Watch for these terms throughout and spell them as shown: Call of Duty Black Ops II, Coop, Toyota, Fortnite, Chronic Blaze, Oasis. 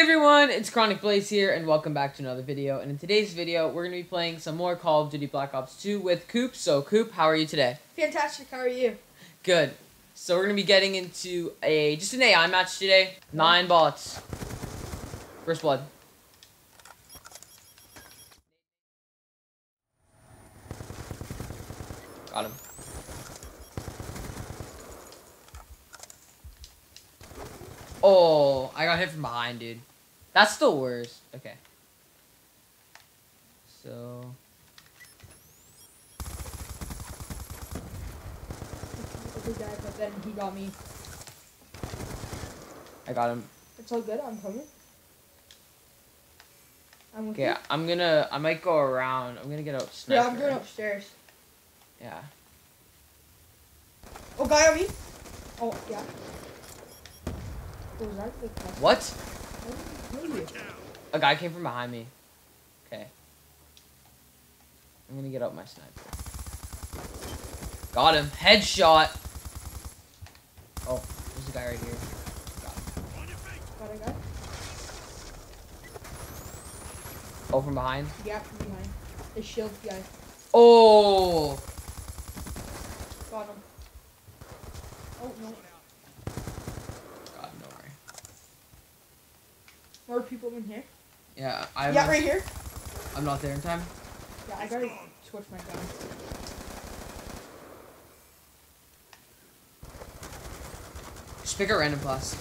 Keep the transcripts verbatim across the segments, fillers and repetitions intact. Hey everyone, it's Chronic Blaze here, and welcome back to another video. And in today's video, we're going to be playing some more Call of Duty Black Ops two with Coop. So, Coop, how are you today? Fantastic, how are you? Good. So, we're going to be getting into a just an A I match today. Nine bullets. First blood. Got him. Oh, I got hit from behind, dude. That's the worst. Okay. So. Other guy, but then he got me. I got him. It's all good. I'm coming. I'm okay. Yeah, I'm gonna. I might go around. I'm gonna get up. Yeah, I'm going upstairs. Yeah. Oh, guy on me. Oh, yeah. What? A guy came from behind me. Okay. I'm gonna get out my sniper. Got him. Headshot. Oh, there's a guy right here. Got him. Got a guy? Oh, from behind? Yeah, from behind. The shield guy. Oh! Got him. Oh, no. More people in here. Yeah, I'm Yeah, not, right here. I'm not there in time. Yeah, I gotta switch my gun. Just pick a random class.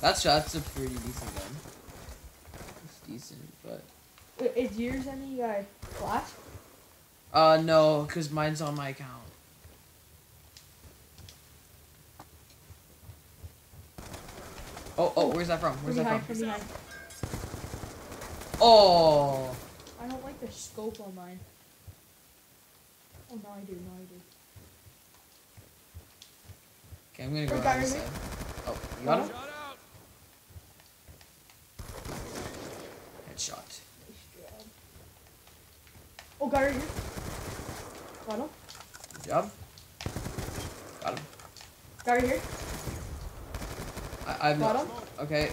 That shot's a pretty decent gun. It's decent, but... Is yours any uh, class? Uh, no, because mine's on my account. Oh, oh, where's that from? Where's that from? Oh! I don't like the scope on mine. Oh, no, I do, no, I do. Okay, I'm gonna go around this side. Oh, you got him? Headshot. Oh, guy right here. Got him. Good job. Got him. Guy right here. I, I've got him. Okay.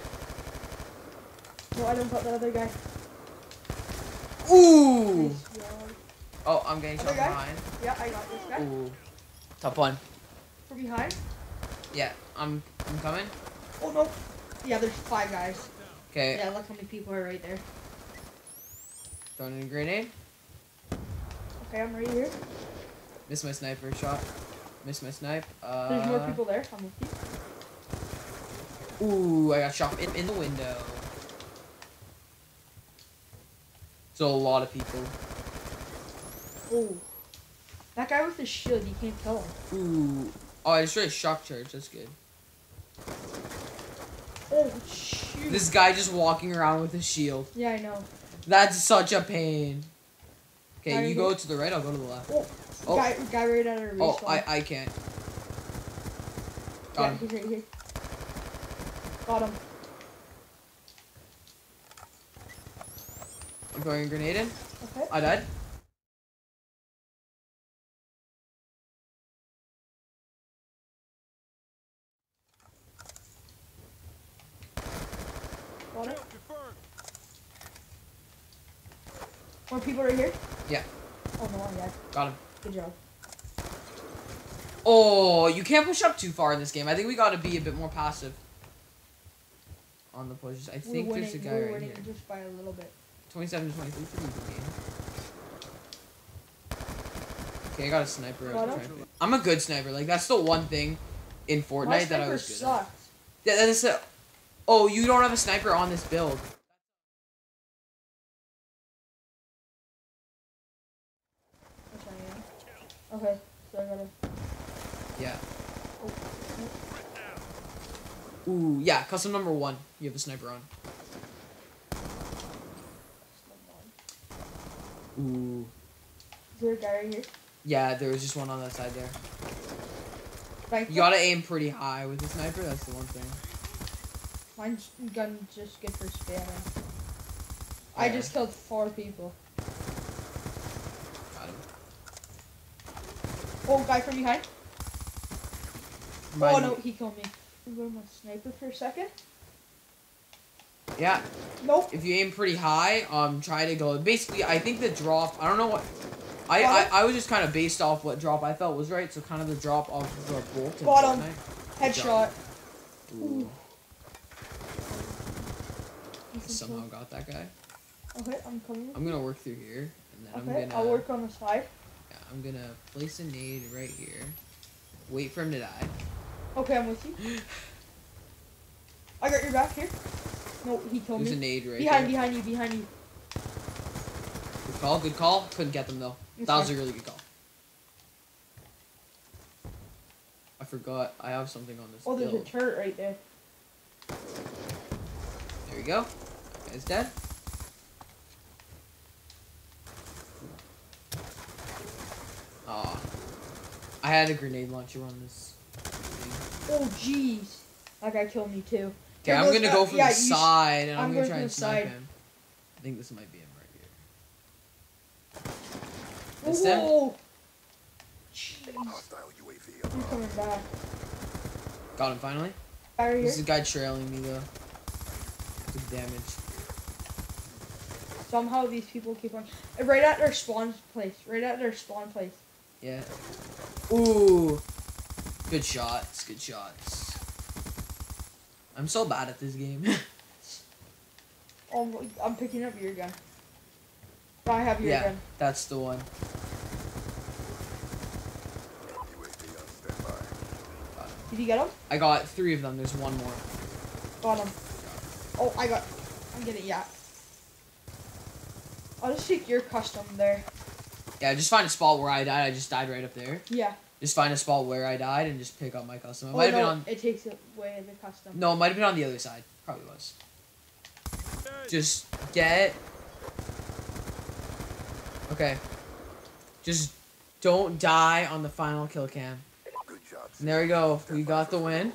No, I don't got the other guy. Ooh! Nice oh, I'm getting other shot guy? Behind. Yeah, I got this guy. Ooh. Top one. From behind? Yeah, I'm I'm coming. Oh, no. Yeah, there's five guys. Okay. Yeah, look how many people are right there. Throwing in a grenade. Okay, I'm right here. Missed my sniper shot. Missed my snipe. Uh, There's more people there. I'm with you. Ooh, I got shot in, in the window. So a lot of people. Ooh. That guy with the shield, you can't kill him. Ooh. Oh, I destroyed a shock charge. That's good. Oh, shoot. This guy just walking around with a shield. Yeah, I know. That's such a pain. Okay, you go to the right, I'll go to the left. Oh, oh. Guy, guy right out of reach. Oh, I, I can't. Got yeah, him. He's right here. Got him. I'm throwing a grenade in. Okay. I died. Got him. More people right here? Yeah. Oh, no, I'm dead. Got him. Good job. Oh, you can't push up too far in this game. I think we gotta be a bit more passive on the pushes. I think we're winning, there's a guy we're right here. Just by a little bit. twenty-seven to twenty-three for the game. Okay, I got a sniper. Got him. I'm a good sniper. Like, that's the one thing in Fortnite My that I was good sucked. At. Yeah, that is a... Oh, you don't have a sniper on this build. Okay, so I gotta... Yeah. Oh. Ooh, yeah, custom number one. You have a sniper on. Ooh. Is there a guy right here? Yeah, there was just one on that side there. Right. You gotta aim pretty high with a sniper, that's the one thing. Mine's gun just good for spamming. Yeah. I just killed four people. Oh, guy from behind. Mine. Oh no, he killed me. I'm going with sniper for a second. Yeah. Nope. If you aim pretty high, um, try to go. Basically, I think the drop. I don't know what. I I, I was just kind of based off what drop I felt was right. So kind of the drop off the bolt. Bottom. Headshot. Ooh. Somehow got that guy. Okay, I'm coming. I'm gonna work through here, and then okay, I'm gonna. I'll work on the side. Yeah, I'm gonna place a nade right here. Wait for him to die. Okay, I'm with you. I got your back here. No, he killed me. There's a nade right behind, there. Behind you, behind you. Good call, good call. Couldn't get them though. It's that fine. Was a really good call. I forgot I have something on this. Oh, there's build. A turret right there. There we go. That guy's dead. Aw. I had a grenade launcher on this thing. Oh, jeez. That guy killed me too. Okay, I'm gonna go from yeah, the side, and I'm, I'm gonna try and snipe him. I think this might be him right here. This oh, jeez. I'm coming back. Got him finally. Right here. This is a guy trailing me though. Good damage. Somehow these people keep on right at their spawn place. Right at their spawn place. Yeah. Ooh. Good shots. Good shots. I'm so bad at this game. Oh, I'm picking up your gun. I have your yeah, gun. Yeah, that's the one. Did you get him? I got three of them. There's one more. Got him. Oh, I got... I'm getting... Yeah. I'll just take your custom there. Yeah, just find a spot where I died. I just died right up there. Yeah. Just find a spot where I died and just pick up my custom. It oh, might have no, been on. It takes away the custom. No, it might have been on the other side. Probably was. Just get. Okay. Just don't die on the final kill cam. Good job. And there we go. We got the win.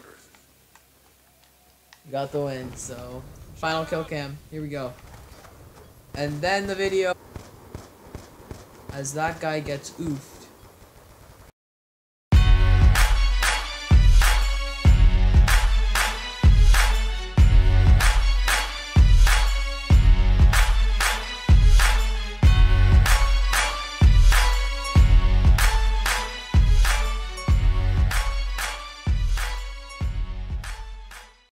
We got the win. So final kill cam. Here we go. And then the video. As that guy gets oof.